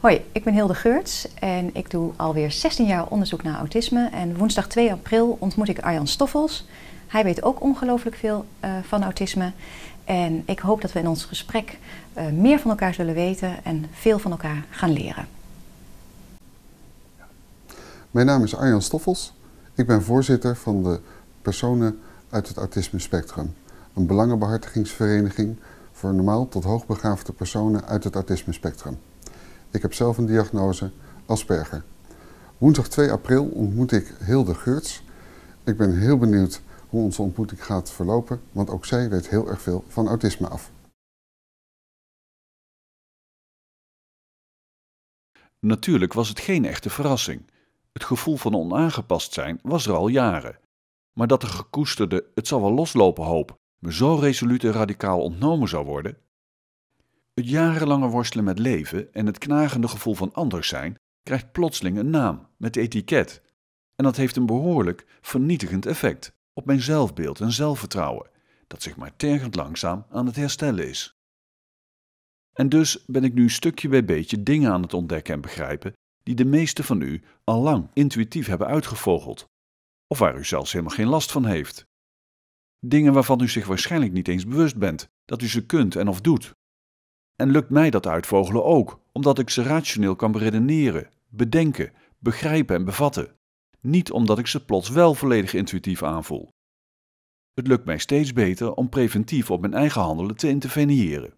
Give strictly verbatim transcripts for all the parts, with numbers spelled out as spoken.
Hoi, ik ben Hilde Geurts en ik doe alweer zestien jaar onderzoek naar autisme. En woensdag twee april ontmoet ik Arjan Stoffels. Hij weet ook ongelooflijk veel uh, van autisme. En ik hoop dat we in ons gesprek uh, meer van elkaar zullen weten en veel van elkaar gaan leren. Mijn naam is Arjan Stoffels. Ik ben voorzitter van de Personen uit het Autisme Spectrum. Een belangenbehartigingsvereniging voor normaal tot hoogbegaafde personen uit het autisme spectrum. Ik heb zelf een diagnose Asperger. Woensdag twee april ontmoet ik Hilde Geurts. Ik ben heel benieuwd hoe onze ontmoeting gaat verlopen, want ook zij weet heel erg veel van autisme af. Natuurlijk was het geen echte verrassing. Het gevoel van onaangepast zijn was er al jaren. Maar dat de gekoesterde, het zal wel loslopen hoop, me zo resoluut en radicaal ontnomen zou worden. Het jarenlange worstelen met leven en het knagende gevoel van anders zijn krijgt plotseling een naam met etiket. En dat heeft een behoorlijk vernietigend effect op mijn zelfbeeld en zelfvertrouwen, dat zich maar tergend langzaam aan het herstellen is. En dus ben ik nu stukje bij beetje dingen aan het ontdekken en begrijpen die de meesten van u al lang intuïtief hebben uitgevogeld, of waar u zelfs helemaal geen last van heeft. Dingen waarvan u zich waarschijnlijk niet eens bewust bent dat u ze kunt en of doet. En lukt mij dat uitvogelen ook, omdat ik ze rationeel kan beredeneren, bedenken, begrijpen en bevatten. Niet omdat ik ze plots wel volledig intuïtief aanvoel. Het lukt mij steeds beter om preventief op mijn eigen handelen te interveniëren.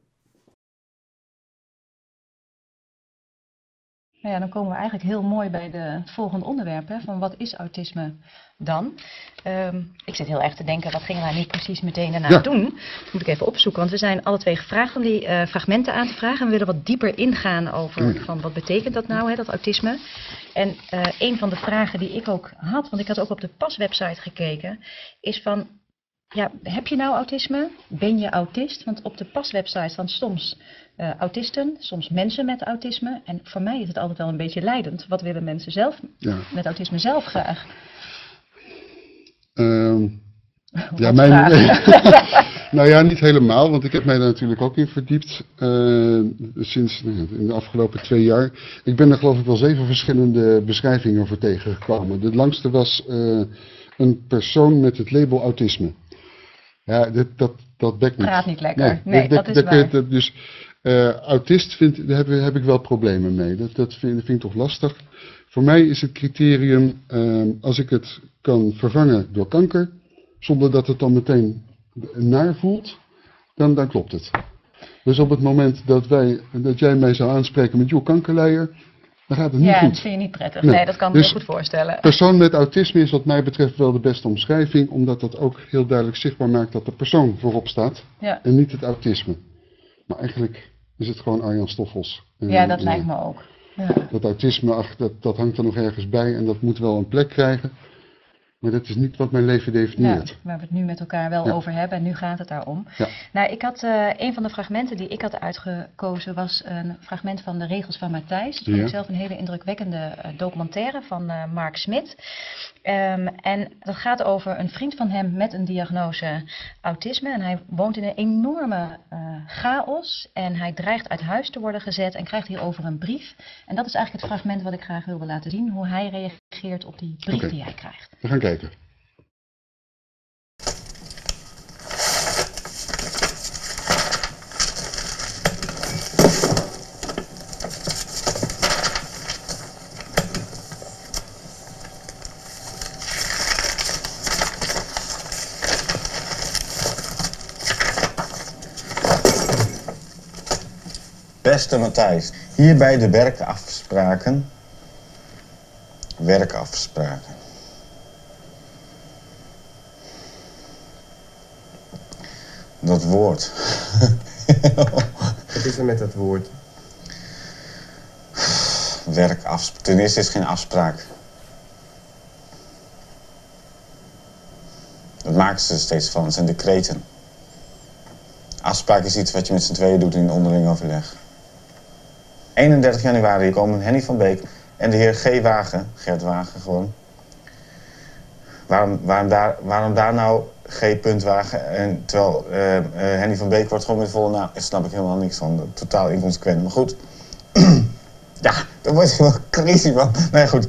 Nou ja, dan komen we eigenlijk heel mooi bij de, het volgende onderwerp, hè, van wat is autisme dan? Um, ik zit heel erg te denken, wat gingen wij nu precies meteen daarna ja. doen? Dat moet ik even opzoeken, want we zijn alle twee gevraagd om die uh, fragmenten aan te vragen. En we willen wat dieper ingaan over ja. van wat betekent dat nou, hè, dat autisme. En uh, een van de vragen die ik ook had, want ik had ook op de P A S-website gekeken, is van, ja, heb je nou autisme? Ben je autist? Want op de P A S-website staan soms uh, autisten, soms mensen met autisme. En voor mij is het altijd wel een beetje leidend. Wat willen mensen zelf ja. met autisme zelf graag? Um, ja, mijn... Nou ja, niet helemaal, want ik heb mij daar natuurlijk ook in verdiept uh, sinds uh, in de afgelopen twee jaar. Ik ben er geloof ik wel zeven verschillende beschrijvingen voor tegengekomen. De langste was uh, een persoon met het label autisme. Ja, dat, dat, dat bekt niet. Praat niet lekker. Nee, nee, nee dat, dat is dat, waar. Dat, dus uh, autist vind, daar heb, heb ik wel problemen mee. Dat, dat, vind, dat vind ik toch lastig. Voor mij is het criterium, uh, als ik het kan vervangen door kanker, zonder dat het dan meteen naar voelt, dan, dan klopt het. Dus op het moment dat, wij, dat jij mij zou aanspreken met joh, kankerleier, dan gaat het niet ja, goed. Ja, dat vind je niet prettig. Nee, nee dat kan ik dus me goed voorstellen. Persoon met autisme is wat mij betreft wel de beste omschrijving, omdat dat ook heel duidelijk zichtbaar maakt dat de persoon voorop staat ja. en niet het autisme. Maar eigenlijk is het gewoon Arjan Stoffels. En, ja, dat en, lijkt me ook. Ja. Dat autisme, ach, dat, dat hangt er nog ergens bij en dat moet wel een plek krijgen. Maar dat is niet wat mijn leven definieert. Ja, waar we het nu met elkaar wel ja. over hebben. En nu gaat het daarom. Ja. Nou, ik had, uh, een van de fragmenten die ik had uitgekozen was een fragment van de regels van Matthijs. Dat ja. vond ik zelf een hele indrukwekkende uh, documentaire van uh, Mark Smit. Um, en dat gaat over een vriend van hem met een diagnose autisme. En hij woont in een enorme uh, chaos. En hij dreigt uit huis te worden gezet en krijgt hierover een brief. En dat is eigenlijk het fragment wat ik graag wilde laten zien. Hoe hij reageert op die brief okay. die hij krijgt. We gaan kijken. Beste Matthijs, hierbij de werkafspraken. Werkafspraken. Dat woord. Wat is er met dat woord? Werkafspraak. Ten eerste is het geen afspraak. Dat maken ze er steeds van. Het zijn decreten. Afspraak is iets wat je met z'n tweeën doet in onderling overleg. eenendertig januari komen Henny van Beek en de heer G. Wagen, Gert Wagen gewoon. Waarom, waarom, daar, waarom daar nou G. Wagen, en terwijl uh, uh, Henny van Beek wordt gewoon met volle naam. Daar snap ik helemaal niks van, totaal inconsequent. Maar goed, Ja, dan word je wel crazy van. Nee, goed.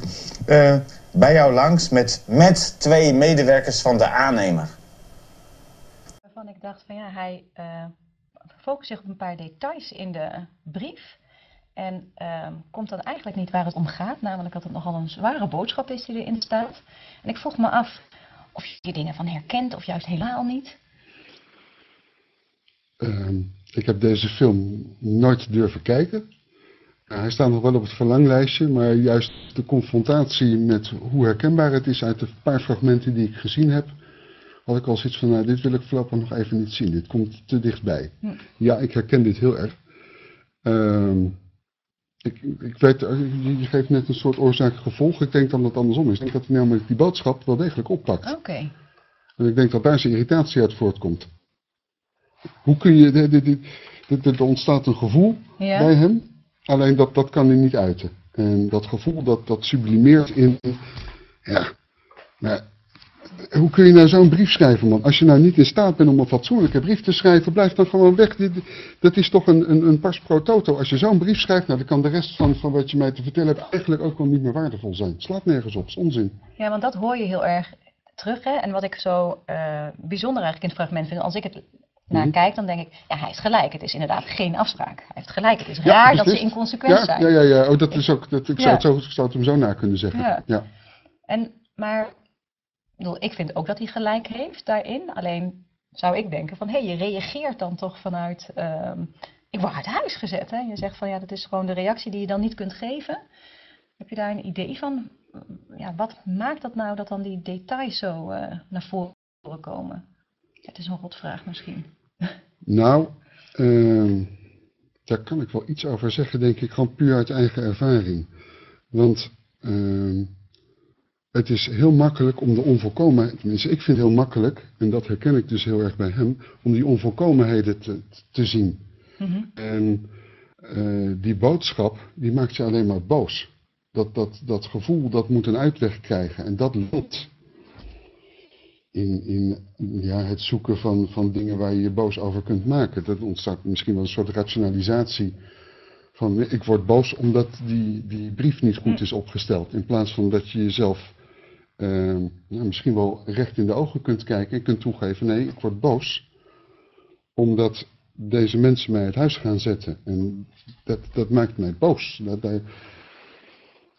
Uh, bij jou langs met, met twee medewerkers van de aannemer. Waarvan ik dacht van ja, hij uh, focust zich op een paar details in de brief. En uh, komt dan eigenlijk niet waar het om gaat. Namelijk dat het nogal een zware boodschap is die erin staat. En ik vroeg me af of je die dingen van herkent of juist helemaal niet. Uh, ik heb deze film nooit durven kijken. Hij staat nog wel op het verlanglijstje, maar juist de confrontatie met hoe herkenbaar het is uit de paar fragmenten die ik gezien heb, had ik al zoiets van, nou, dit wil ik voorlopig nog even niet zien, dit komt te dichtbij. Hm. Ja, ik herken dit heel erg. Um, ik, ik weet, je geeft net een soort oorzaak-gevolg, ik denk dan dat het andersom is. Ik denk dat hij namelijk die boodschap wel degelijk oppakt. Oké. Okay. En ik denk dat daar zijn irritatie uit voortkomt. Hoe kun je, dit, dit, dit, dit, er ontstaat een gevoel ja. bij hem. Alleen dat, dat kan hij niet uiten. En dat gevoel dat, dat sublimeert in... Ja, maar hoe kun je nou zo'n brief schrijven, man? Als je nou niet in staat bent om een fatsoenlijke brief te schrijven, blijf dan gewoon weg. Dit, dat is toch een, een, een pas pro toto. Als je zo'n brief schrijft, nou, dan kan de rest van, van wat je mij te vertellen hebt eigenlijk ook wel niet meer waardevol zijn. Het slaat nergens op, het is onzin. Ja, want dat hoor je heel erg terug, hè? En wat ik zo uh, bijzonder eigenlijk in het fragment vind, als ik het... naar kijk, dan denk ik, ja, hij is gelijk. Het is inderdaad geen afspraak. Hij heeft gelijk. Het is raar ja, dat ze inconsequent ja, zijn. Ja, ja, ja. Oh, dat is ook, dat, ik ja. zou het zo, ik zou het hem zo na kunnen zeggen. Ja. Ja. En, maar, ik, bedoel, ik vind ook dat hij gelijk heeft daarin. Alleen zou ik denken van, hé, hey, je reageert dan toch vanuit, uh, ik word uit huis gezet. Hè? Je zegt van, ja, dat is gewoon de reactie die je dan niet kunt geven. Heb je daar een idee van? Ja, wat maakt dat nou dat dan die details zo uh, naar voren komen? Het is een rotvraag misschien. Nou, uh, daar kan ik wel iets over zeggen, denk ik, gewoon puur uit eigen ervaring. Want uh, het is heel makkelijk om de onvolkomenheid, tenminste ik vind het heel makkelijk, en dat herken ik dus heel erg bij hem, om die onvolkomenheden te, te zien. Mm-hmm. En uh, die boodschap, die maakt je alleen maar boos. Dat, dat, dat gevoel, dat moet een uitweg krijgen en dat loopt. In, in ja, het zoeken van, van dingen waar je je boos over kunt maken. Dat ontstaat misschien wel een soort rationalisatie van ik word boos omdat die, die brief niet goed is opgesteld. In plaats van dat je jezelf eh, nou, misschien wel recht in de ogen kunt kijken en kunt toegeven, nee, ik word boos omdat deze mensen mij uit huis gaan zetten. En dat, dat maakt mij boos. Dat, dat,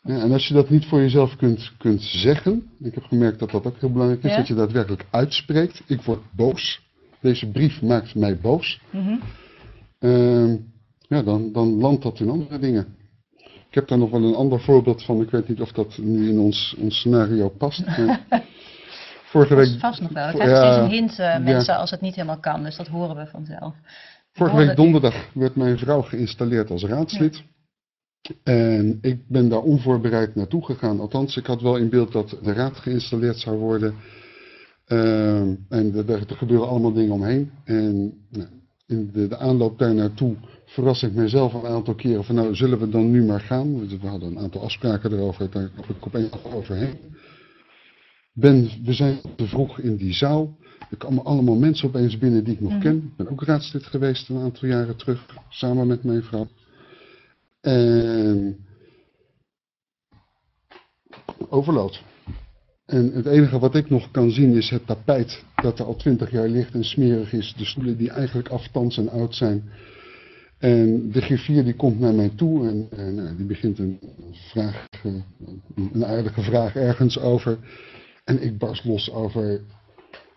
Ja, en als je dat niet voor jezelf kunt, kunt zeggen, ik heb gemerkt dat dat ook heel belangrijk is, ja? dat je daadwerkelijk uitspreekt, ik word boos, deze brief maakt mij boos, mm-hmm. uh, ja, dan, dan landt dat in andere dingen. Ik heb daar nog wel een ander voorbeeld van, ik weet niet of dat nu in ons, ons scenario past. Vorige week... Vast nog wel, ik krijg ja, steeds een hint uh, mensen ja. als het niet helemaal kan, dus dat horen we vanzelf. Vorige week donderdag werd mijn vrouw geïnstalleerd als raadslid. Ja. En ik ben daar onvoorbereid naartoe gegaan. Althans, ik had wel in beeld dat de raad geïnstalleerd zou worden. Uh, en er gebeuren allemaal dingen omheen. En in de, de aanloop daar naartoe verras ik mezelf een aantal keren van nou, zullen we dan nu maar gaan? We hadden een aantal afspraken erover, daar heb ik op één dag overheen. Ben, we zijn te vroeg in die zaal. Er komen allemaal mensen opeens binnen die ik nog ken. Ik ben ook raadslid geweest een aantal jaren terug, samen met mijn vrouw. En overload. En het enige wat ik nog kan zien is het tapijt dat er al twintig jaar ligt en smerig is. De stoelen die eigenlijk aftans en oud zijn. En de griffier die komt naar mij toe en, en die begint een, vraag, een aardige vraag ergens over. En ik barst los over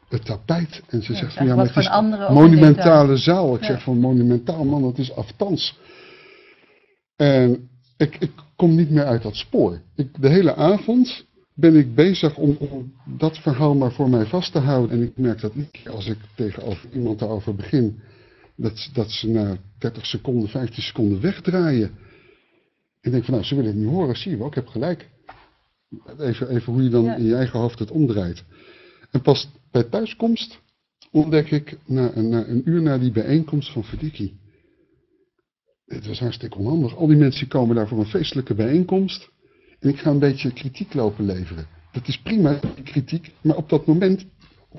het tapijt. En ze ja, zegt van ja, maar het is een monumentale zaal. Ik ja. zeg van monumentaal man, dat is aftans. En ik, ik kom niet meer uit dat spoor. Ik, de hele avond ben ik bezig om, om dat verhaal maar voor mij vast te houden. En ik merk dat ik, als ik tegen iemand daarover begin, dat, dat ze na dertig seconden, vijftien seconden wegdraaien. Ik denk van nou, ze willen het niet horen, zie je wel, ik heb gelijk. Even, even hoe je dan ja. in je eigen hoofd het omdraait. En pas bij thuiskomst ontdek ik na, na een uur na die bijeenkomst van Verdikkie. Het was hartstikke onhandig. Al die mensen komen daar voor een feestelijke bijeenkomst. En ik ga een beetje kritiek lopen leveren. Dat is prima, kritiek. Maar op dat moment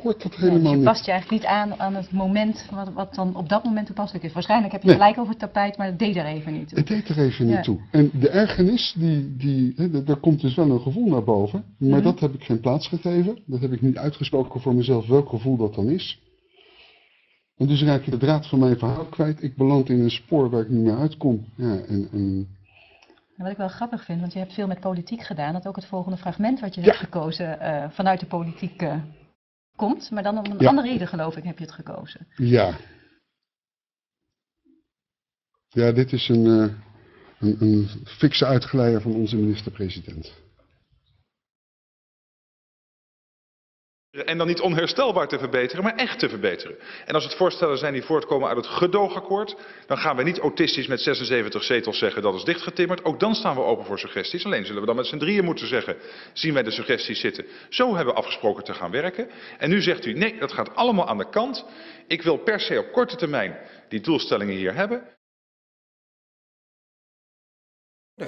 hoort dat helemaal niet. Ja, dus je past je eigenlijk niet aan aan het moment wat, wat dan op dat moment toepasselijk is. Waarschijnlijk heb je nee. gelijk over het tapijt, maar dat deed er even niet toe. Het deed er even ja. niet toe. En de ergernis, die, die, hè, daar komt dus wel een gevoel naar boven, maar mm-hmm. dat heb ik geen plaats gegeven. Dat heb ik niet uitgesproken voor mezelf, welk gevoel dat dan is. En dus raak ik de draad van mijn verhaal kwijt. Ik beland in een spoor waar ik niet meer uitkom. Ja, en... en En wat ik wel grappig vind, want je hebt veel met politiek gedaan, dat ook het volgende fragment wat je ja. hebt gekozen uh, vanuit de politiek uh, komt. Maar dan om een ja. andere reden, geloof ik, heb je het gekozen. Ja. Ja, dit is een, uh, een, een fikse uitgeleider van onze minister-president. En dan niet onherstelbaar te verbeteren, maar echt te verbeteren. En als het voorstellen zijn die voortkomen uit het gedoogakkoord, dan gaan we niet autistisch met zesenzeventig zetels zeggen dat is dichtgetimmerd. Ook dan staan we open voor suggesties. Alleen zullen we dan met z'n drieën moeten zeggen, zien wij de suggesties zitten. Zo hebben we afgesproken te gaan werken. En nu zegt u, nee, dat gaat allemaal aan de kant. Ik wil per se op korte termijn die doelstellingen hier hebben. Ja.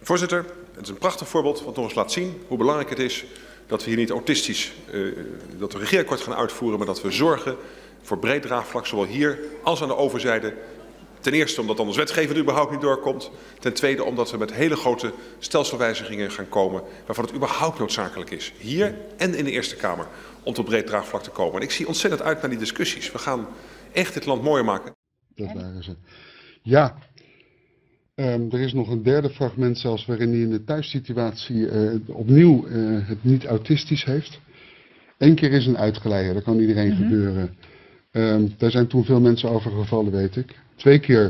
Voorzitter, het is een prachtig voorbeeld wat nog eens laat zien hoe belangrijk het is dat we hier niet autistisch uh, dat we regeerakkoord gaan uitvoeren, maar dat we zorgen voor breed draagvlak, zowel hier als aan de overzijde. Ten eerste omdat anders wetgevend überhaupt niet doorkomt. Ten tweede omdat we met hele grote stelselwijzigingen gaan komen waarvan het überhaupt noodzakelijk is. Hier en in de Eerste Kamer om tot breed draagvlak te komen. En ik zie ontzettend uit naar die discussies. We gaan echt dit land mooier maken. Dat waren ze. Ja. Um, er is nog een derde fragment zelfs waarin hij in de thuissituatie uh, opnieuw uh, het niet autistisch heeft. Eén keer is een uitgeleider, dat kan iedereen mm-hmm. gebeuren. Um, daar zijn toen veel mensen over gevallen, weet ik. Twee keer,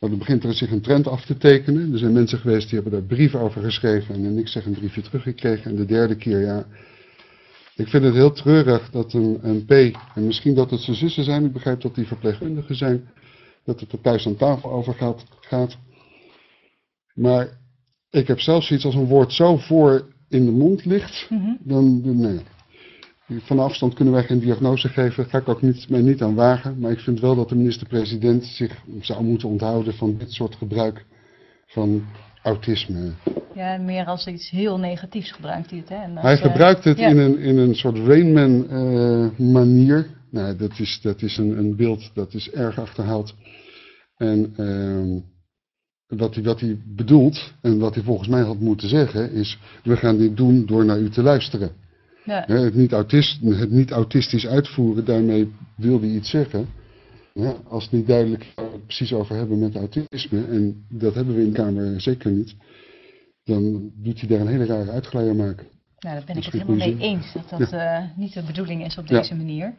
nou, dan begint er zich een trend af te tekenen. Er zijn mensen geweest die hebben daar brieven over geschreven en ik zeg een briefje teruggekregen. En de derde keer, ja, ik vind het heel treurig dat een, een P, en misschien dat het zijn zussen zijn, ik begrijp dat die verpleegkundigen zijn, dat het er thuis aan tafel over gaat, gaat. Maar ik heb zelfs iets als een woord zo voor in de mond ligt. Mm-hmm. Dan, nee. Van afstand kunnen wij geen diagnose geven. Daar ga ik ook niet, mij niet aan wagen. Maar ik vind wel dat de minister-president zich zou moeten onthouden van dit soort gebruik van autisme. Ja, meer als iets heel negatiefs gebruikt hij het. Hè? En dat, hij gebruikt het ja. in, een, in een soort Rain Man uh, manier. Nou, dat is, dat is een, een beeld dat is erg achterhaald. En uh, wat, hij, wat hij bedoelt en wat hij volgens mij had moeten zeggen is, we gaan dit doen door naar u te luisteren. Ja. He, het, niet autist, het niet autistisch uitvoeren, daarmee wil hij iets zeggen. Ja, als het niet duidelijk waar we het precies over hebben met autisme, en dat hebben we in de Kamer zeker niet, dan doet hij daar een hele rare uitgeleider maken. Nou, daar ben ik het helemaal mee eens dat dat ja. uh, niet de bedoeling is op deze ja. manier.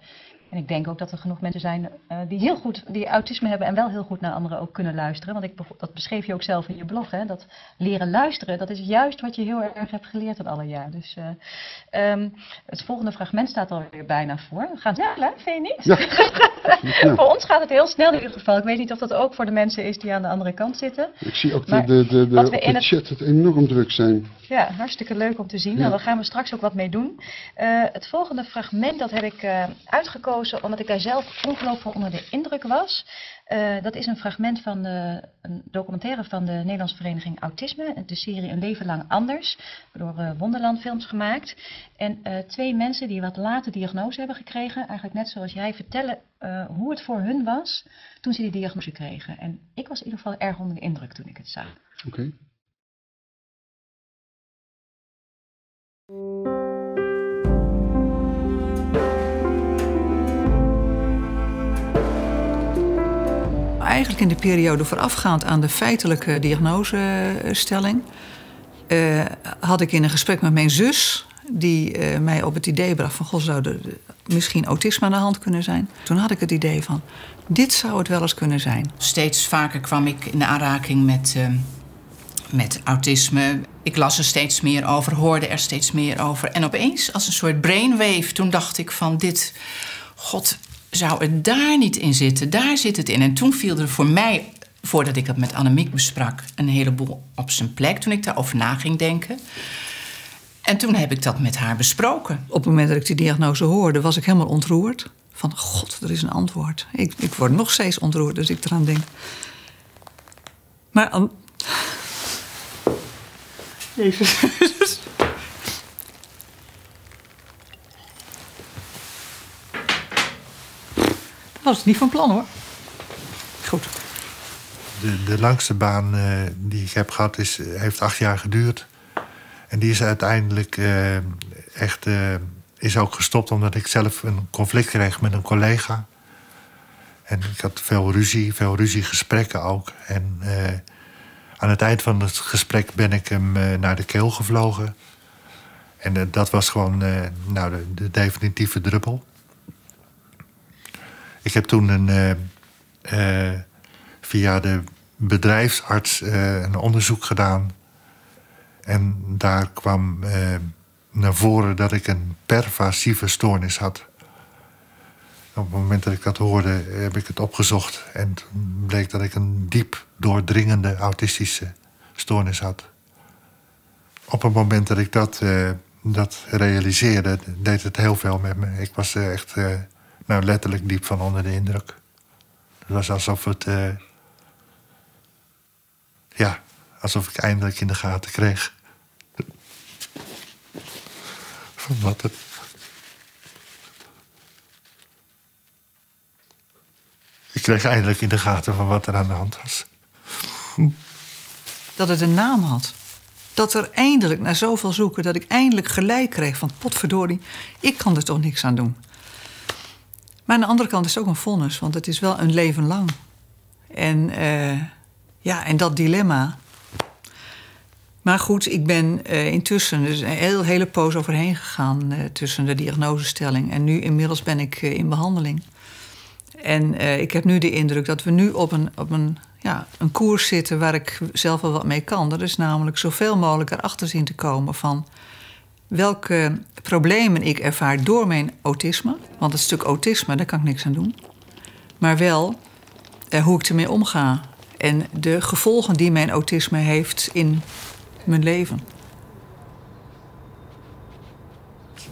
En ik denk ook dat er genoeg mensen zijn uh, die heel goed, die autisme hebben en wel heel goed naar anderen ook kunnen luisteren. Want ik, dat beschreef je ook zelf in je blog, hè, dat leren luisteren, dat is juist wat je heel erg hebt geleerd in alle jaar. Dus uh, um, het volgende fragment staat alweer bijna voor. We gaan snel, hè? Vind je niet? Ja. Ja. Voor ons gaat het heel snel in ieder geval. Ik weet niet of dat ook voor de mensen is die aan de andere kant zitten. Ik zie ook maar de, de, de, de, de het... chat het enorm druk zijn. Ja, hartstikke leuk om te zien. Ja. Nou, daar gaan we straks ook wat mee doen. Uh, het volgende fragment, dat heb ik uh, uitgekozen omdat ik daar zelf ongelooflijk onder de indruk was. Uh, dat is een fragment van de, een documentaire van de Nederlandse Vereniging Autisme. De serie Een leven lang anders. Door uh, Wonderland films gemaakt. En uh, twee mensen die wat later diagnose hebben gekregen. Eigenlijk net zoals jij vertellen uh, hoe het voor hun was toen ze die diagnose kregen. En ik was in ieder geval erg onder de indruk toen ik het zag. Oké. Okay. Eigenlijk in de periode voorafgaand aan de feitelijke diagnosestelling uh, had ik in een gesprek met mijn zus, die uh, mij op het idee bracht van, goh, zou er misschien autisme aan de hand kunnen zijn. Toen had ik het idee van, dit zou het wel eens kunnen zijn. Steeds vaker kwam ik in aanraking met, uh, met autisme. Ik las er steeds meer over, hoorde er steeds meer over. En opeens, als een soort brainwave, toen dacht ik van dit, god, zou het daar niet in zitten? Daar zit het in. En toen viel er voor mij, voordat ik dat met Annemiek besprak, een heleboel op zijn plek, toen ik daarover na ging denken. En toen heb ik dat met haar besproken. Op het moment dat ik die diagnose hoorde, was ik helemaal ontroerd. Van, god, er is een antwoord. Ik, ik word nog steeds ontroerd als ik eraan denk. Maar... Um... Jezus. was het niet van plan, hoor. Goed. De, de langste baan uh, die ik heb gehad is, heeft acht jaar geduurd. En die is uiteindelijk uh, echt uh, is ook gestopt omdat ik zelf een conflict kreeg met een collega. En ik had veel ruzie, veel ruziegesprekken ook. En uh, aan het eind van het gesprek ben ik hem uh, naar de keel gevlogen. En uh, dat was gewoon uh, nou, de, de definitieve druppel. Ik heb toen een, uh, uh, via de bedrijfsarts uh, een onderzoek gedaan. En daar kwam uh, naar voren dat ik een pervasieve stoornis had. Op het moment dat ik dat hoorde, heb ik het opgezocht. En toen bleek dat ik een diep doordringende autistische stoornis had. Op het moment dat ik dat, uh, dat realiseerde, deed het heel veel met me. Ik was uh, echt uh, nou, letterlijk diep van onder de indruk. Het was alsof het... Uh, ja, alsof ik eindelijk in de gaten kreeg. Van wat het... Ik kreeg eindelijk in de gaten van wat er aan de hand was. Dat het een naam had. Dat er eindelijk, na zoveel zoeken, dat ik eindelijk gelijk kreeg van potverdorie, ik kan er toch niks aan doen. Maar aan de andere kant is het ook een vonnis, want het is wel een leven lang. En, uh, ja, en dat dilemma. Maar goed, ik ben uh, intussen dus een heel, hele poos overheen gegaan uh, tussen de diagnosestelling. En nu inmiddels ben ik uh, in behandeling. En uh, ik heb nu de indruk dat we nu op, een, op een, ja, een koers zitten waar ik zelf wel wat mee kan. Dat is namelijk zoveel mogelijk erachter zien te komen van welke problemen ik ervaar door mijn autisme. Want het stuk autisme, daar kan ik niks aan doen. Maar wel uh, hoe ik ermee omga en de gevolgen die mijn autisme heeft in mijn leven.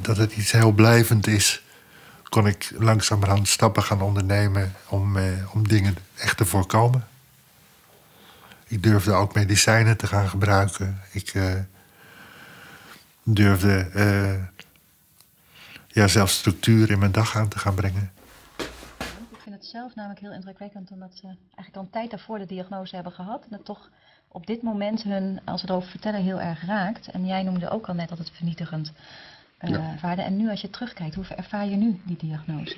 Dat het iets heel blijvend is, kon ik langzamerhand stappen gaan ondernemen om, eh, om dingen echt te voorkomen. Ik durfde ook medicijnen te gaan gebruiken. Ik eh, durfde eh, ja, zelfs structuur in mijn dag aan te gaan brengen. Ik vind het zelf namelijk heel indrukwekkend omdat ze eigenlijk al een tijd daarvoor de diagnose hebben gehad. En dat toch op dit moment hun, als ze erover vertellen, heel erg raakt. En jij noemde ook al net dat het vernietigend Ja. ervaarde. En nu als je terugkijkt, hoe ervaar je nu die diagnose?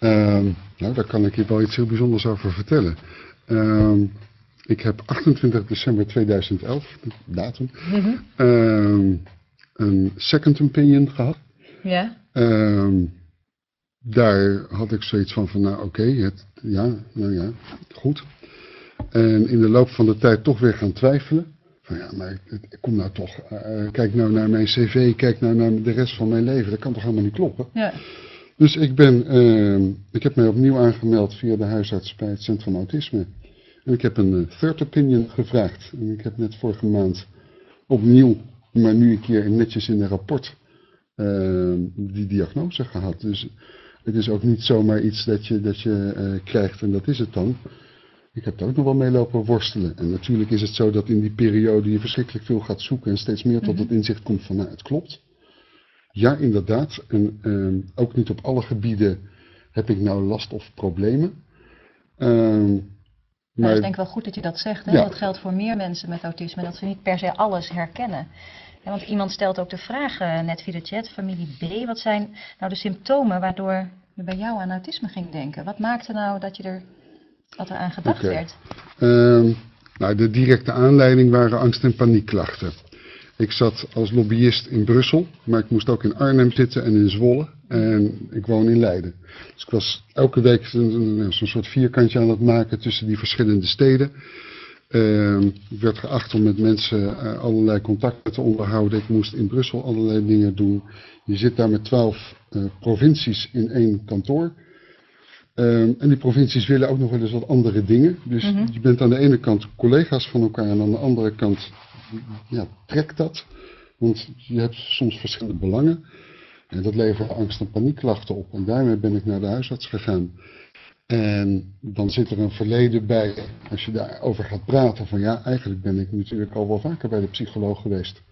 Um, nou, daar kan ik je wel iets heel bijzonders over vertellen. Um, ik heb achtentwintig december tweeduizend elf, de datum, mm-hmm. um, een second opinion gehad. Ja. Um, daar had ik zoiets van, van nou oké, okay, het ja, nou ja, goed. En in de loop van de tijd toch weer gaan twijfelen. Van ja, maar ik kom nou toch, uh, kijk nou naar mijn cv, kijk nou naar de rest van mijn leven. Dat kan toch helemaal niet kloppen? Ja. Dus ik ben, uh, ik heb mij opnieuw aangemeld via de huisarts bij het Centrum van Autisme. En ik heb een uh, third opinion gevraagd. En ik heb net vorige maand opnieuw, maar nu een keer netjes in een rapport, uh, die diagnose gehad. Dus het is ook niet zomaar iets dat je, dat je uh, krijgt en dat is het dan. Ik heb daar ook nog wel mee lopen worstelen. En natuurlijk is het zo dat in die periode je verschrikkelijk veel gaat zoeken en steeds meer tot het inzicht komt van nou, het klopt. Ja, inderdaad. En uh, ook niet op alle gebieden heb ik nou last of problemen. Uh, maar ik denk wel goed dat je dat zegt. Hè? Ja. Dat geldt voor meer mensen met autisme, dat ze niet per se alles herkennen. Ja, want iemand stelt ook de vraag uh, net via de chat, familie B, wat zijn nou de symptomen waardoor je bij jou aan autisme ging denken? Wat maakte nou dat je er... wat er aan gedacht okay. werd? Uh, nou, de directe aanleiding waren angst- en paniekklachten. Ik zat als lobbyist in Brussel, maar ik moest ook in Arnhem zitten en in Zwolle. En ik woon in Leiden. Dus ik was elke week zo'n soort vierkantje aan het maken tussen die verschillende steden. Uh, ik werd geacht om met mensen allerlei contacten te onderhouden. Ik moest in Brussel allerlei dingen doen. Je zit daar met twaalf uh, provincies in één kantoor. Um, en die provincies willen ook nog wel eens wat andere dingen. Dus mm-hmm. je bent aan de ene kant collega's van elkaar en aan de andere kant ja, trekt dat. Want je hebt soms verschillende belangen. En dat levert angst- en paniekklachten op. En daarmee ben ik naar de huisarts gegaan. En dan zit er een verleden bij. Als je daarover gaat praten van ja, eigenlijk ben ik natuurlijk al wel vaker bij de psycholoog geweest.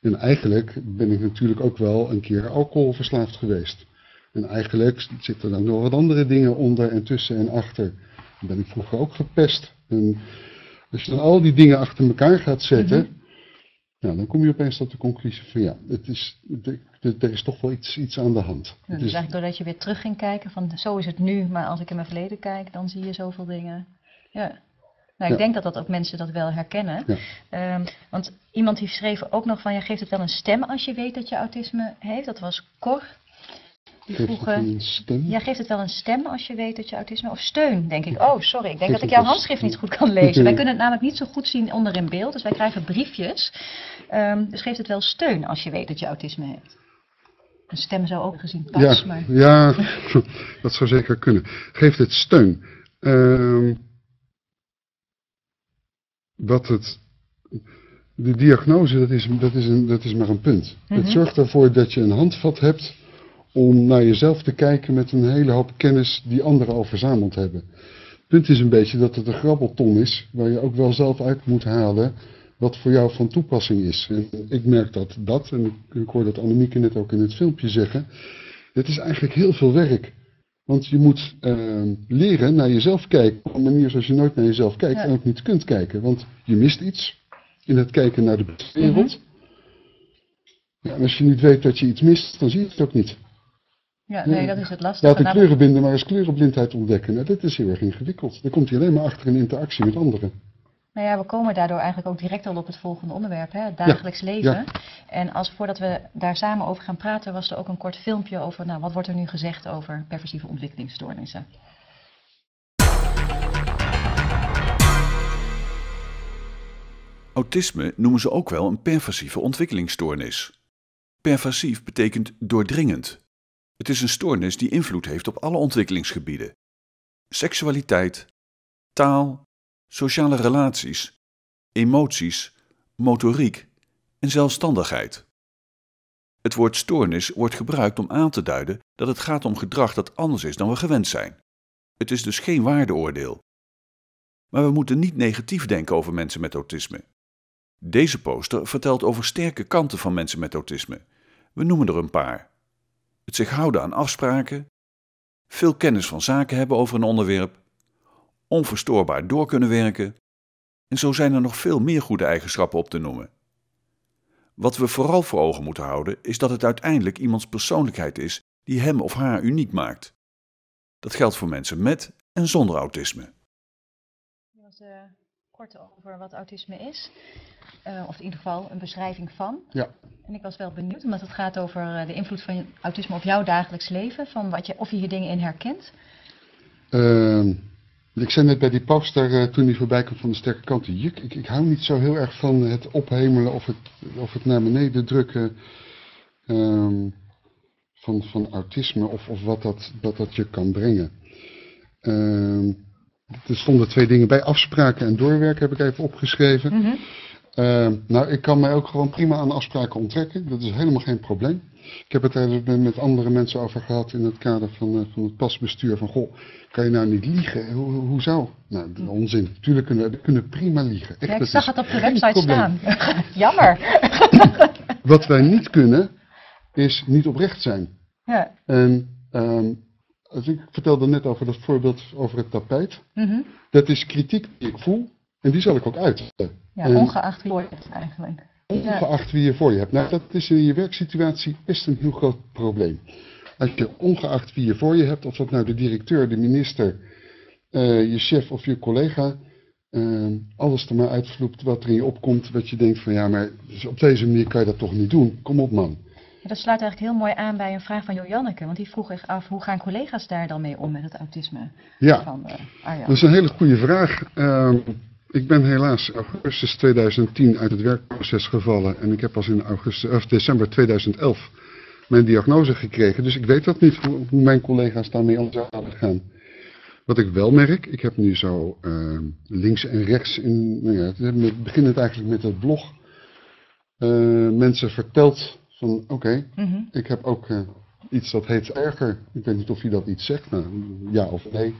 En eigenlijk ben ik natuurlijk ook wel een keer alcoholverslaafd geweest. En eigenlijk zitten er dan nog wat andere dingen onder en tussen en achter. Dan ben ik vroeger ook gepest. En als je dan al die dingen achter elkaar gaat zetten, mm-hmm. nou, dan kom je opeens tot de conclusie van ja, het is, er is toch wel iets, iets aan de hand. Ja, dus is... eigenlijk doordat je weer terug ging kijken van zo is het nu, maar als ik in mijn verleden kijk, dan zie je zoveel dingen. Ja. Nou, ik ja. denk dat, dat ook mensen dat wel herkennen. Ja. Um, want iemand die schreef ook nog van, ja, geeft het wel een stem als je weet dat je autisme heeft? Dat was Cor. Die vroegen, ja, geeft het wel een stem als je weet dat je autisme... Of steun, denk ik. Oh, sorry, ik denk dat ik jouw handschrift niet goed kan lezen. Wij kunnen het namelijk niet zo goed zien onder in beeld. Dus wij krijgen briefjes. Um, dus geeft het wel steun als je weet dat je autisme hebt? Een stem zou ook gezien pas, ja, maar... Ja, dat zou zeker kunnen. Geeft het steun? Um, wat het... De diagnose, dat is, dat is, een, dat is maar een punt. Mm-hmm. Het zorgt ervoor dat je een handvat hebt... om naar jezelf te kijken met een hele hoop kennis die anderen al verzameld hebben. Het punt is een beetje dat het een grabbelton is, waar je ook wel zelf uit moet halen wat voor jou van toepassing is. En ik merk dat, dat, en ik hoor dat Annemiek net ook in het filmpje zeggen, het is eigenlijk heel veel werk. Want je moet uh, leren naar jezelf kijken op een manier zoals je nooit naar jezelf kijkt ja. en ook niet kunt kijken. Want je mist iets in het kijken naar de wereld. Ja, en als je niet weet dat je iets mist, dan zie je het ook niet. Ja, nee, dat is het lastige. Laat de kleurenblinden maar eens kleurenblindheid ontdekken. Nou, dat is heel erg ingewikkeld. Dan komt hij alleen maar achter in interactie met anderen. Nou ja, we komen daardoor eigenlijk ook direct al op het volgende onderwerp, hè? Het dagelijks ja, leven. Ja. En als, voordat we daar samen over gaan praten, was er ook een kort filmpje over, nou, wat wordt er nu gezegd over perversieve ontwikkelingsstoornissen? Autisme noemen ze ook wel een perversieve ontwikkelingsstoornis. Perversief betekent doordringend. Het is een stoornis die invloed heeft op alle ontwikkelingsgebieden. Seksualiteit, taal, sociale relaties, emoties, motoriek en zelfstandigheid. Het woord stoornis wordt gebruikt om aan te duiden dat het gaat om gedrag dat anders is dan we gewend zijn. Het is dus geen waardeoordeel. Maar we moeten niet negatief denken over mensen met autisme. Deze poster vertelt over sterke kanten van mensen met autisme. We noemen er een paar. Het zich houden aan afspraken, veel kennis van zaken hebben over een onderwerp, onverstoorbaar door kunnen werken, en zo zijn er nog veel meer goede eigenschappen op te noemen. Wat we vooral voor ogen moeten houden is dat het uiteindelijk iemands persoonlijkheid is die hem of haar uniek maakt. Dat geldt voor mensen met en zonder autisme. Dat was uh, kort over wat autisme is. Uh, of in ieder geval een beschrijving van. Ja. En ik was wel benieuwd, omdat het gaat over de invloed van je autisme op jouw dagelijks leven. Van wat je, of je hier dingen in herkent. Uh, ik zei net bij die poster, uh, toen die voorbij kwam van de sterke kant. Ik, ik, ik hou niet zo heel erg van het ophemelen of het, of het naar beneden drukken uh, van, van autisme. Of, of wat, dat, wat dat je kan brengen. Uh, er stonden twee dingen bij. Afspraken en doorwerken heb ik even opgeschreven. Mm-hmm. Uh, nou, ik kan mij ook gewoon prima aan afspraken onttrekken. Dat is helemaal geen probleem. Ik heb het er met andere mensen over gehad in het kader van, uh, van het pasbestuur. Van, goh, kan je nou niet liegen? Hoe, hoe, hoe zou? Nou, dat is onzin. Natuurlijk kunnen we, we kunnen prima liegen. Echt, ja, ik dat zag het op de website probleem. Staan. Jammer. Wat wij niet kunnen, is niet oprecht zijn. Ja. En... Um, als ik vertelde net over dat voorbeeld over het tapijt. Mm-hmm. Dat is kritiek die ik voel. En die zal ik ook uit. Ja, en ongeacht wie je hebt eigenlijk. Ongeacht wie je voor je hebt. Nou, dat is in je werksituatie best een heel groot probleem. Als je ongeacht wie je voor je hebt, of dat nou de directeur, de minister, uh, je chef of je collega, uh, alles er maar uitvloept wat er in je opkomt, wat je denkt van ja, maar op deze manier kan je dat toch niet doen. Kom op man. Ja, dat sluit eigenlijk heel mooi aan bij een vraag van Joanneke, want die vroeg echt af, hoe gaan collega's daar dan mee om met het autisme? Ja, van, uh, Arjan? Dat is een hele goede vraag. Uh, Ik ben helaas augustus tweeduizend tien uit het werkproces gevallen en ik heb pas in augustus, of december tweeduizend elf mijn diagnose gekregen. Dus ik weet dat niet, hoe mijn collega's daarmee om zouden gaan. Wat ik wel merk, ik heb nu zo uh, links en rechts, in, nou ja, het beginnend eigenlijk met het blog, uh, mensen verteld van oké, okay, mm-hmm. ik heb ook uh, iets dat heet Asperger. Ik weet niet of je dat iets zegt, nou, ja of nee.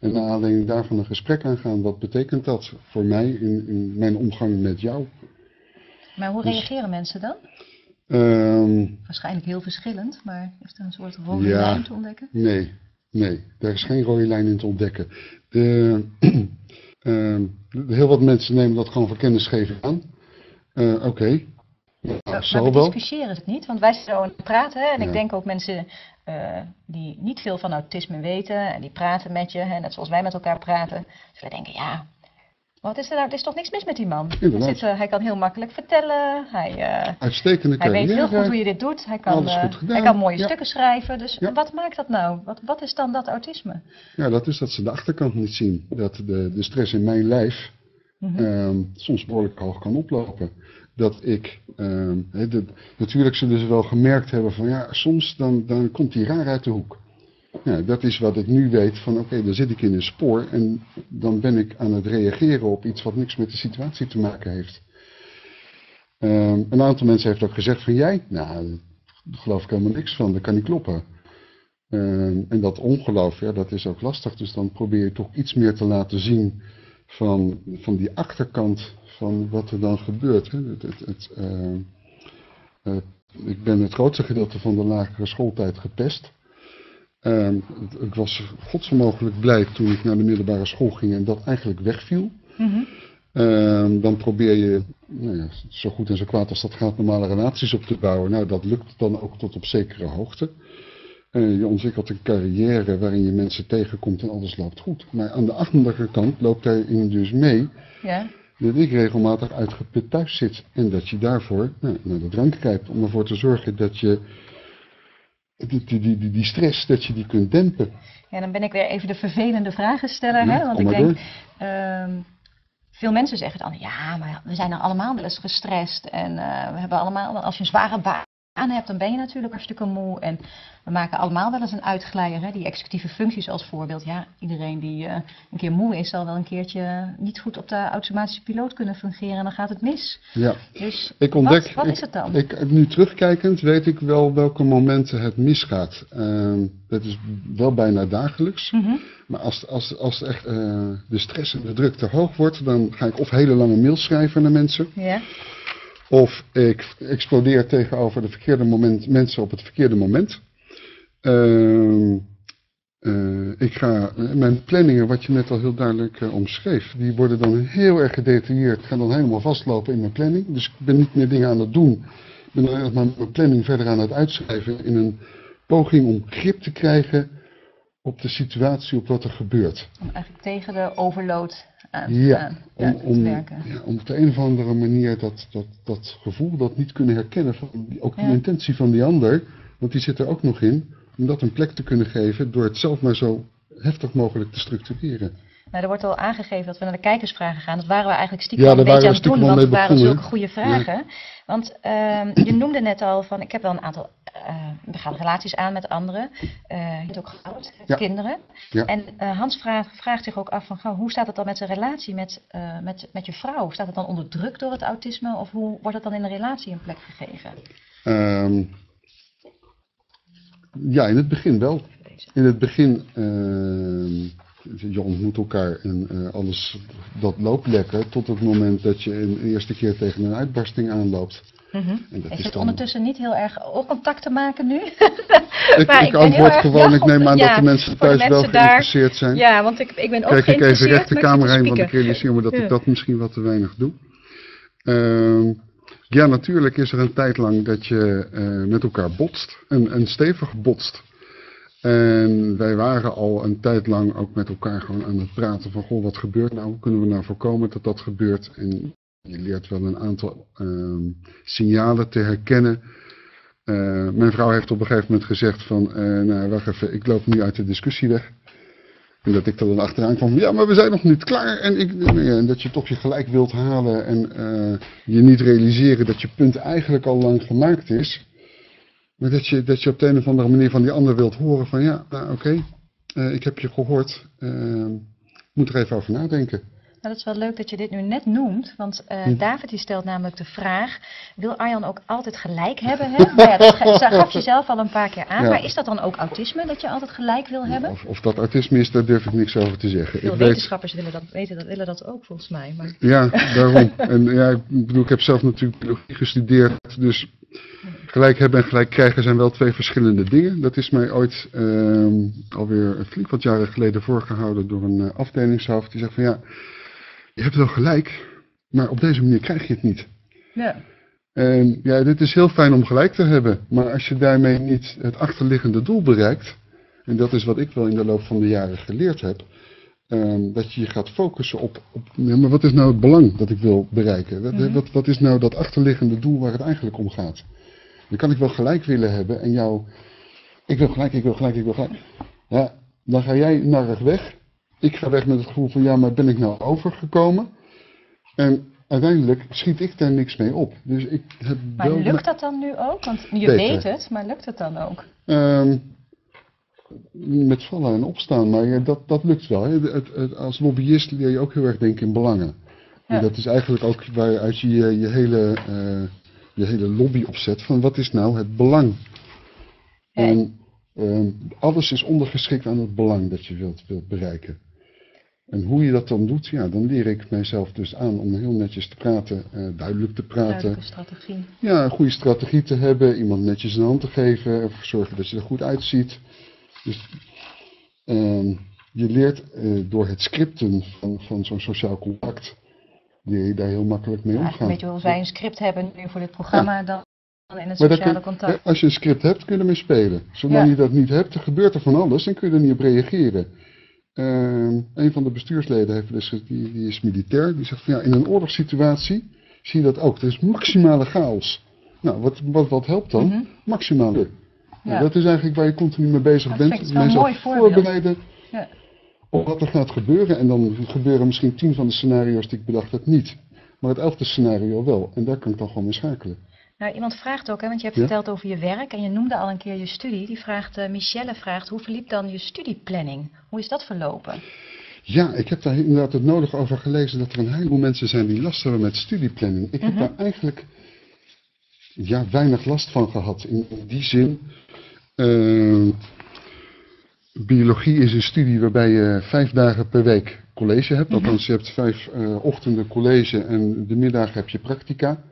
En naar aanleiding daarvan een gesprek aangaan, wat betekent dat voor mij in, in mijn omgang met jou? Maar hoe dus, reageren mensen dan? Um, Waarschijnlijk heel verschillend, maar heeft er een soort rode ja, lijn te ontdekken? Nee, nee, daar is geen rode lijn in te ontdekken. De, uh, heel wat mensen nemen dat gewoon voor kennisgeving aan. Uh, Oké. Okay. Nou, maar we discussiëren het niet, want wij zitten zo aan het praten hè, en ja. ik denk ook mensen uh, die niet veel van autisme weten en die praten met je, hè, net zoals wij met elkaar praten, dus wij denken ja, wat is er nou, er is toch niks mis met die man? Hij, zit, uh, hij kan heel makkelijk vertellen, hij, uh, Uitstekende hij weet heel goed hoe je dit doet, hij kan, uh, hij kan mooie ja. stukken schrijven, dus ja. wat maakt dat nou? Wat, wat is dan dat autisme? Ja, dat is dat ze de achterkant niet zien, dat de, de stress in mijn lijf mm-hmm. uh, soms behoorlijk hoog kan oplopen. Dat ik, uh, he, de, natuurlijk zullen ze wel gemerkt hebben van ja, soms dan, dan komt die raar uit de hoek. Ja, dat is wat ik nu weet van oké, okay, dan zit ik in een spoor en dan ben ik aan het reageren op iets wat niks met de situatie te maken heeft. Uh, een aantal mensen heeft ook gezegd van jij, nou, daar geloof ik helemaal niks van, dat kan niet kloppen. Uh, en dat ongeloof, ja, dat is ook lastig, dus dan probeer je toch iets meer te laten zien van, van die achterkant. Van wat er dan gebeurt. Hè. Het, het, het, uh, uh, ik ben het grootste gedeelte van de lagere schooltijd gepest. Uh, ik was godsvermogelijk blij toen ik naar de middelbare school ging en dat eigenlijk wegviel. Mm-hmm. uh, dan probeer je nou ja, zo goed en zo kwaad als dat gaat normale relaties op te bouwen. Nou, dat lukt dan ook tot op zekere hoogte. Uh, je ontwikkelt een carrière waarin je mensen tegenkomt en alles loopt goed. Maar aan de andere kant loopt daarin dus mee. Ja. Dat ik regelmatig uitgeput thuis zit en dat je daarvoor nou, naar de drank grijpt om ervoor te zorgen dat je die, die, die, die stress, dat je die kunt dempen. Ja, dan ben ik weer even de vervelende vragensteller, ja, hè? Want ik denk, uh, veel mensen zeggen dan, ja, maar we zijn er allemaal wel eens gestrest en uh, we hebben allemaal, als je een zware baan hebt, dan ben je natuurlijk hartstikke moe en we maken allemaal wel eens een uitglijer, hè? Die executieve functies als voorbeeld. Ja, iedereen die uh, een keer moe is zal wel een keertje niet goed op de automatische piloot kunnen fungeren en dan gaat het mis. Ja, dus ik ontdek, wat, wat ik, is het dan? Ik, nu terugkijkend weet ik wel welke momenten het misgaat. Uh, dat is wel bijna dagelijks, mm-hmm. maar als, als, als echt uh, de stress en de druk te hoog wordt, dan ga ik of hele lange mails schrijven naar mensen. Ja. Of ik explodeer tegenover de verkeerde moment, mensen op het verkeerde moment. Uh, uh, ik ga, mijn planningen, wat je net al heel duidelijk uh, omschreef, die worden dan heel erg gedetailleerd. Gaan dan helemaal vastlopen in mijn planning. Dus ik ben niet meer dingen aan het doen. Ik ben alleen nog maar mijn planning verder aan het uitschrijven. In een poging om grip te krijgen op de situatie, op wat er gebeurt. Om eigenlijk tegen de overload... Uh, ja, uh, om, om, ja, om op de een of andere manier dat, dat, dat gevoel, dat niet kunnen herkennen, van, ook ja. de intentie van die ander, want die zit er ook nog in, om dat een plek te kunnen geven door het zelf maar zo heftig mogelijk te structureren. Nou, er wordt al aangegeven dat we naar de kijkersvragen gaan, dat waren we eigenlijk stiekem ja, een beetje aan het doen, want het waren zulke goede vragen. Ja. Want uh, je noemde net al van, ik heb wel een aantal... Uh, we gaan relaties aan met anderen. Uh, je bent ook getrouwd met ja. kinderen. Ja. En uh, Hans vraagt, vraagt zich ook af van, goh, hoe staat het dan met zijn relatie met, uh, met, met je vrouw? Staat het dan onder druk door het autisme? Of hoe wordt het dan in de relatie een plek gegeven? Um, ja, in het begin wel. In het begin, uh, je ontmoet elkaar en uh, alles dat loopt lekker tot het moment dat je een eerste keer tegen een uitbarsting aanloopt. Mm-hmm. En dat ik is zit dan... ondertussen niet heel erg oogcontact te maken nu. ik maar ik, ik antwoord gewoon, ik neem aan ja, dat de mensen thuis de mensen wel geïnteresseerd daar... zijn. Ja, want ik, ik ben ook Kijk ik even recht de camera heen, want ik realiseer me dat ja. ik dat misschien wat te weinig doe. Uh, ja, natuurlijk is er een tijd lang dat je uh, met elkaar botst. En, en stevig botst. En wij waren al een tijd lang ook met elkaar gewoon aan het praten van... Goh, wat gebeurt nou? Hoe kunnen we nou voorkomen dat dat gebeurt? En... Je leert wel een aantal uh, signalen te herkennen. Uh, mijn vrouw heeft op een gegeven moment gezegd van, uh, nou wacht even, ik loop nu uit de discussie weg. En dat ik er dan achteraan kwam, ja maar we zijn nog niet klaar. En, ik, ja, en dat je toch je gelijk wilt halen en uh, je niet realiseren dat je punt eigenlijk al lang gemaakt is. Maar dat je, dat je op de een of andere manier van die ander wilt horen van, ja nou oké, okay, uh, ik heb je gehoord. Uh, moet er even over nadenken. Nou, dat is wel leuk dat je dit nu net noemt, want uh, David die stelt namelijk de vraag, wil Arjan ook altijd gelijk hebben? Hè? Nou ja, dat gaf je zelf al een paar keer aan, ja. maar is dat dan ook autisme, dat je altijd gelijk wil hebben? Of, of dat autisme is, daar durf ik niks over te zeggen. Veel ik wetenschappers weet... willen, dat, weten dat, willen dat ook volgens mij. Maar... Ja, daarom. En, ja, ik bedoel, ik heb zelf natuurlijk biologie gestudeerd, dus Gelijk hebben en gelijk krijgen zijn wel twee verschillende dingen. Dat is mij ooit um, alweer flink wat jaren geleden voorgehouden door een uh, afdelingshoofd. Die zegt van ja, je hebt wel gelijk, maar op deze manier krijg je het niet. Ja. En ja, dit is heel fijn om gelijk te hebben. Maar als je daarmee niet het achterliggende doel bereikt, en dat is wat ik wel in de loop van de jaren geleerd heb, Um, dat je je gaat focussen op, op ja, maar wat is nou het belang dat ik wil bereiken? Wat, mm-hmm. wat, wat is nou dat achterliggende doel waar het eigenlijk om gaat? Dan kan ik wel gelijk willen hebben en jou, ik wil gelijk, ik wil gelijk, ik wil gelijk. Ja, dan ga jij narrig weg. Ik ga weg met het gevoel van ja, maar ben ik nou overgekomen? En uiteindelijk schiet ik daar niks mee op. Dus ik heb maar wel lukt dat dan nu ook? Want je beter. weet het, maar lukt het dan ook? Um, Met vallen en opstaan, maar dat, dat lukt wel. Het, het, het, als lobbyist leer je ook heel erg denken in belangen. Ja. En dat is eigenlijk ook waaruit je je, je, hele, uh, je hele lobby opzet van wat is nou het belang. Ja. En uh, alles is ondergeschikt aan het belang dat je wilt, wilt bereiken. En hoe je dat dan doet, ja, dan leer ik mijzelf dus aan om heel netjes te praten, uh, duidelijk te praten. Duidelijke strategie. Ja, een goede strategie te hebben, iemand netjes een hand te geven, ervoor zorgen dat je er goed uitziet. Dus uh, je leert uh, door het scripten van, van zo'n sociaal contact, leer je daar heel makkelijk mee omgaan. Ja, weet je, als wij een script hebben nu voor dit programma, ja. dan in het sociale kun, contact. Als je een script hebt, kun je ermee spelen. Zolang ja. je dat niet hebt, dan gebeurt er van alles en kun je er niet op reageren. Uh, een van de bestuursleden heeft dus, die, die is militair, die zegt van ja, in een oorlogssituatie zie je dat ook. Er is maximale chaos. Nou, wat, wat, wat helpt dan? Mm-hmm. Maximale. Ja. Nou, dat is eigenlijk waar je continu mee bezig dat bent. Mensen voorbereiden ja. op wat er gaat gebeuren. En dan gebeuren misschien tien van de scenario's die ik bedacht heb niet. Maar het elfde scenario wel. En daar kan ik dan gewoon mee schakelen. Nou, iemand vraagt ook, hè, want je hebt ja? verteld over je werk. En je noemde al een keer je studie. Die vraagt, uh, Michelle vraagt, hoe verliep dan je studieplanning? Hoe is dat verlopen? Ja, ik heb daar inderdaad het nodige over gelezen. Dat er een heleboel mensen zijn die last hebben met studieplanning. Ik mm-hmm. heb daar eigenlijk ja, weinig last van gehad. In, in die zin... Uh, biologie is een studie waarbij je vijf dagen per week college hebt. Althans, je hebt vijf uh, ochtenden college en de middag heb je practica.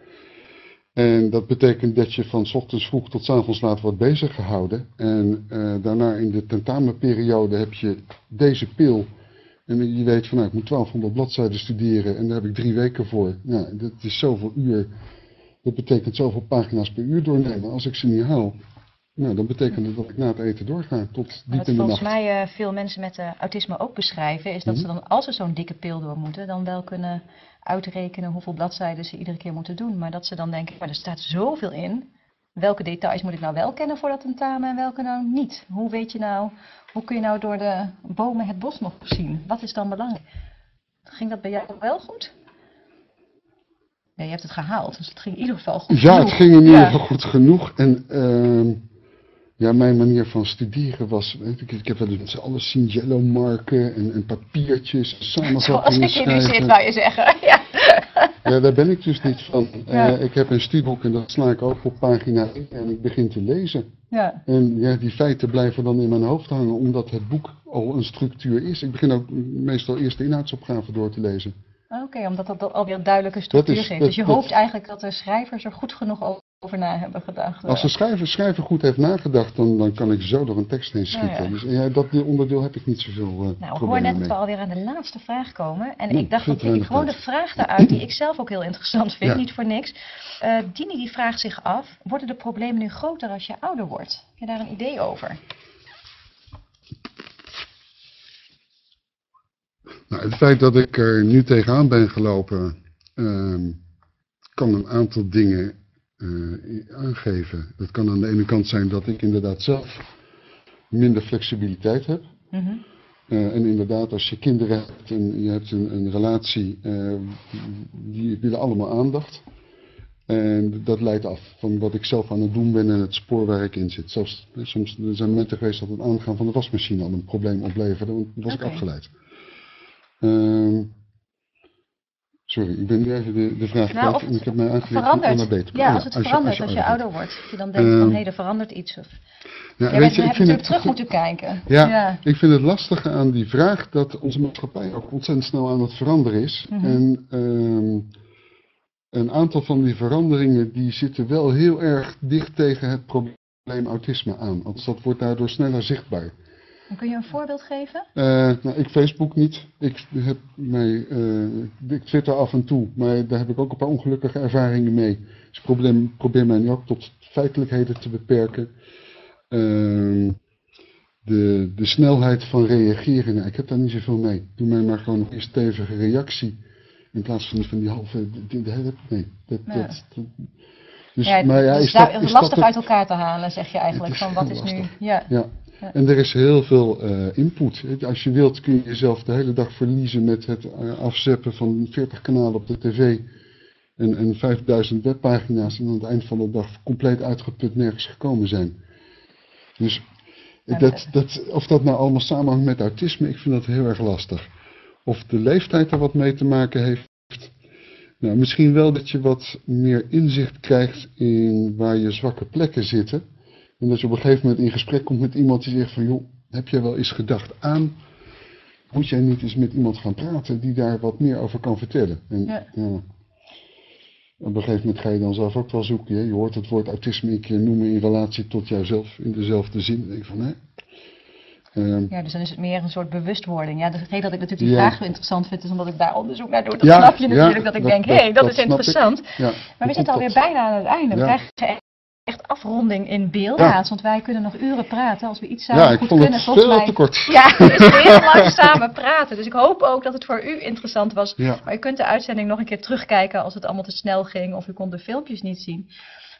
En dat betekent dat je van 's ochtends vroeg tot 's avonds laat wordt bezig gehouden. En uh, daarna in de tentamenperiode heb je deze pil. En je weet van nou, ik moet twaalfhonderd bladzijden studeren en daar heb ik drie weken voor. Nou, dat is zoveel uur. Dat betekent zoveel pagina's per uur doornemen. Als ik ze niet haal... Nou, dat betekent dat ik na het eten doorga tot diep in de nacht. Wat volgens mij uh, veel mensen met uh, autisme ook beschrijven, is dat mm-hmm. ze dan als ze zo'n dikke pil door moeten, dan wel kunnen uitrekenen hoeveel bladzijden ze iedere keer moeten doen. Maar dat ze dan denken, maar er staat zoveel in, welke details moet ik nou wel kennen voor dat tentamen en welke nou niet? Hoe weet je nou, hoe kun je nou door de bomen het bos nog zien? Wat is dan belangrijk? Ging dat bij jou wel goed? Nee, je hebt het gehaald, dus het ging in ieder geval goed ja, genoeg. Ja, het ging in ieder geval goed genoeg en... Uh... Ja, mijn manier van studeren was, weet ik, ik heb wel eens alles zien, yellow marken en, en papiertjes, samenvattingen schrijven. Zoals ik hier nu zit, wou je zeggen. Ja, ja daar ben ik dus niet van. Ja. Uh, ik heb een studieboek en dat sla ik ook op pagina één en ik begin te lezen. Ja. En ja, die feiten blijven dan in mijn hoofd hangen, omdat het boek al een structuur is. Ik begin ook meestal eerst de inhoudsopgave door te lezen. Oké, okay, omdat dat alweer duidelijke structuur geeft. Dus je dat, hoopt eigenlijk dat de schrijvers er goed genoeg over... over na hebben gedacht. Als de schrijver, schrijver goed heeft nagedacht, dan, dan kan ik zo door een tekst heen schieten. Ja, ja. Dus ja, dat onderdeel heb ik niet zoveel uh, Nou, ik hoor net mee. dat we alweer aan de laatste vraag komen. En nee, ik dacht dat ik gewoon uit. de vraag daaruit, die ik zelf ook heel interessant vind, ja. niet voor niks. Uh, Dini die vraagt zich af, worden de problemen nu groter als je ouder wordt? Heb je daar een idee over? Nou, het feit dat ik er nu tegenaan ben gelopen, uh, kan een aantal dingen... Uh, aangeven. Dat kan aan de ene kant zijn dat ik inderdaad zelf minder flexibiliteit heb. Mm-hmm. uh, en inderdaad, als je kinderen hebt en je hebt een, een relatie, uh, die willen allemaal aandacht. En dat leidt af van wat ik zelf aan het doen ben en het spoor waar ik in zit. Zelfs, uh, soms er zijn momenten geweest dat het aangaan van de wasmachine al een probleem opleverde, want dan was okay. ik afgeleid. Uh, Sorry, ik ben nu even de, de vraag nou, kwijt en ik heb mij aangeleerd om naar beter te ja, ja, als het als verandert, je, als, je als je ouder wordt. Dat je dan denkt uh, van, nee, er verandert iets. Of... Ja, ja, weet je, we hebben natuurlijk terug moeten kijken. Ja, ja, ik vind het lastige aan die vraag dat onze maatschappij ook ontzettend snel aan het veranderen is. Mm-hmm. En um, een aantal van die veranderingen die zitten wel heel erg dicht tegen het probleem autisme aan. Want dat wordt daardoor sneller zichtbaar. Kun je een voorbeeld geven? Uh, nou, ik Facebook niet. Ik, heb mij, uh, ik zit er af en toe, maar daar heb ik ook een paar ongelukkige ervaringen mee. Dus ik probeer mij nu ook tot feitelijkheden te beperken. Uh, de, de snelheid van reageren, nou, ik heb daar niet zoveel mee. Doe mij maar gewoon een stevige reactie. In plaats van, van die halve... Die, die, nee, dat... Ja. dat, dat dus, ja, maar ja, is, is dat, is lastig dat, uit elkaar te halen, zeg je eigenlijk. Van wat is lastig. nu... Ja. Ja. Ja. En er is heel veel uh, input. Als je wilt kun je jezelf de hele dag verliezen met het afzeppen van veertig kanalen op de tv en, en vijfduizend webpagina's en aan het eind van de dag compleet uitgeput nergens gekomen zijn. Dus dat, dat, of dat nou allemaal samenhangt met autisme, ik vind dat heel erg lastig. Of de leeftijd er wat mee te maken heeft. Nou, misschien wel dat je wat meer inzicht krijgt in waar je zwakke plekken zitten. En dat je op een gegeven moment in gesprek komt met iemand die zegt van joh, heb jij wel eens gedacht aan, moet jij niet eens met iemand gaan praten die daar wat meer over kan vertellen. En, ja. Ja, op een gegeven moment ga je dan zelf ook wel zoeken. Hè? Je hoort het woord autisme een keer noemen in relatie tot jouzelf in dezelfde zin. Ik denk van, hè? Um, ja, dus dan is het meer een soort bewustwording. Ja, het heet dat ik natuurlijk die ja. vraag interessant vind, is omdat ik daar onderzoek naar doe. Dat ja, snap je natuurlijk, ja, dat ik dat, denk, hé, hey, dat, dat is interessant. Ja, maar we zitten alweer dat. bijna aan het einde. Ja. We krijgen echt afronding in beeld, ja. want wij kunnen nog uren praten als we iets samen ja, goed kunnen. Ja, ik vond het veel te kort. Ja, het is heel lang samen praten. Dus ik hoop ook dat het voor u interessant was. Ja. Maar u kunt de uitzending nog een keer terugkijken als het allemaal te snel ging of u kon de filmpjes niet zien.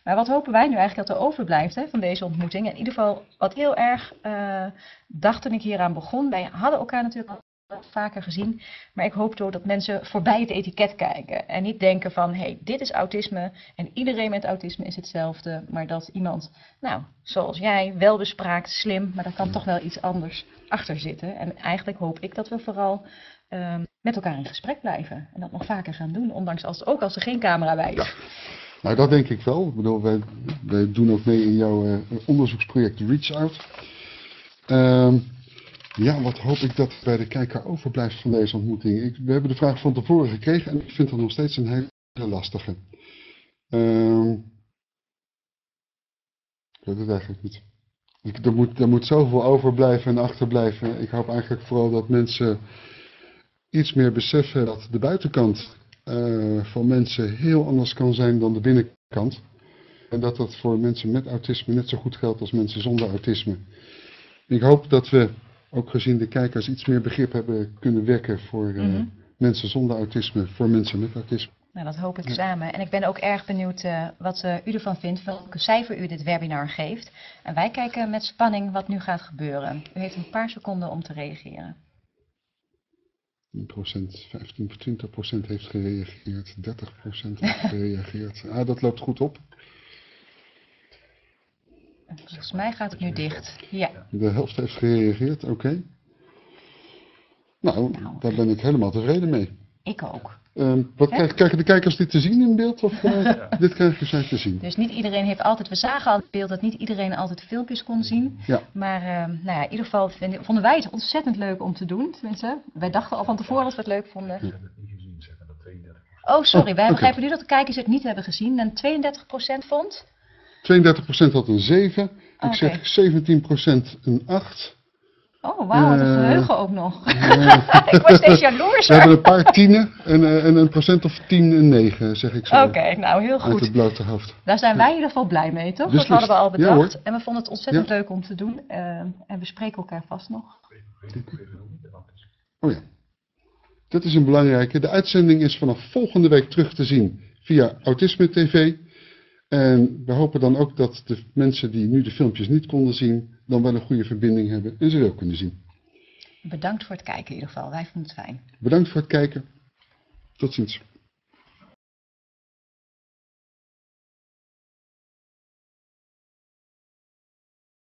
Maar wat hopen wij nu eigenlijk dat er overblijft hè, van deze ontmoeting? In ieder geval, wat heel erg uh, dacht toen ik hieraan begon. Wij hadden elkaar natuurlijk al vaker gezien, maar ik hoop door dat mensen voorbij het etiket kijken en niet denken van, hé, hey, dit is autisme en iedereen met autisme is hetzelfde, maar dat iemand, nou, zoals jij, welbespraakt, slim, maar daar kan toch wel iets anders achter zitten. En eigenlijk hoop ik dat we vooral um, met elkaar in gesprek blijven en dat nog vaker gaan doen, ondanks als, ook als er geen camera bij is. Ja. Nou, dat denk ik wel. Ik bedoel, wij, wij doen ook mee in jouw uh, onderzoeksproject Reach Out. Um, Ja, wat hoop ik dat bij de kijker overblijft van deze ontmoeting. Ik, we hebben de vraag van tevoren gekregen en ik vind dat nog steeds een hele lastige. Uh, ik weet het eigenlijk niet. Ik, er, moet, er moet zoveel overblijven en achterblijven. Ik hoop eigenlijk vooral dat mensen iets meer beseffen dat de buitenkant uh, van mensen heel anders kan zijn dan de binnenkant. En dat dat voor mensen met autisme net zo goed geldt als mensen zonder autisme. Ik hoop dat we... ook gezien de kijkers iets meer begrip hebben kunnen wekken voor uh, mm-hmm. mensen zonder autisme, voor mensen met autisme. Nou, dat hoop ik ja. samen. En ik ben ook erg benieuwd uh, wat uh, u ervan vindt, welke cijfer u dit webinar geeft. En wij kijken met spanning wat nu gaat gebeuren. U heeft een paar seconden om te reageren. tien procent, vijftien, twintig procent heeft gereageerd, dertig procent heeft gereageerd. Ah, dat loopt goed op. Volgens mij gaat het nu dicht. Ja. De helft heeft gereageerd, oké. Okay. Nou, nou, daar ben ik helemaal tevreden mee. Ik ook. Um, wat krijgen, krijgen de kijkers dit te zien in beeld? Of uh, ja. dit krijgen zij te zien? Dus niet iedereen heeft altijd... We zagen al het beeld dat niet iedereen altijd filmpjes kon zien. Ja. Maar uh, nou ja, in ieder geval vinden, vonden wij het ontzettend leuk om te doen. Tenminste, wij dachten al van tevoren dat we het leuk vonden. Ja. Oh, sorry. Wij oh, okay. begrijpen nu dat de kijkers het niet hebben gezien. En tweeëndertig procent vond... tweeëndertig procent had een zeven, okay. Ik zeg zeventien procent een acht. Oh, wauw, wat een geheugen ook nog. Uh, ik word steeds jaloers. We hebben een paar tienen en, en een procent of tien en negen, zeg ik zo. Oké, okay, nou heel goed. Uit het blote hoofd. Daar zijn wij in ieder geval blij mee, toch? Dus dat hadden we al bedacht. Ja, en we vonden het ontzettend ja. leuk om te doen. Uh, en we spreken elkaar vast nog. Oh ja, dat is een belangrijke. De uitzending is vanaf volgende week terug te zien via Autisme T V. En we hopen dan ook dat de mensen die nu de filmpjes niet konden zien, dan wel een goede verbinding hebben en ze wel kunnen zien. Bedankt voor het kijken in ieder geval. Wij vonden het fijn. Bedankt voor het kijken. Tot ziens.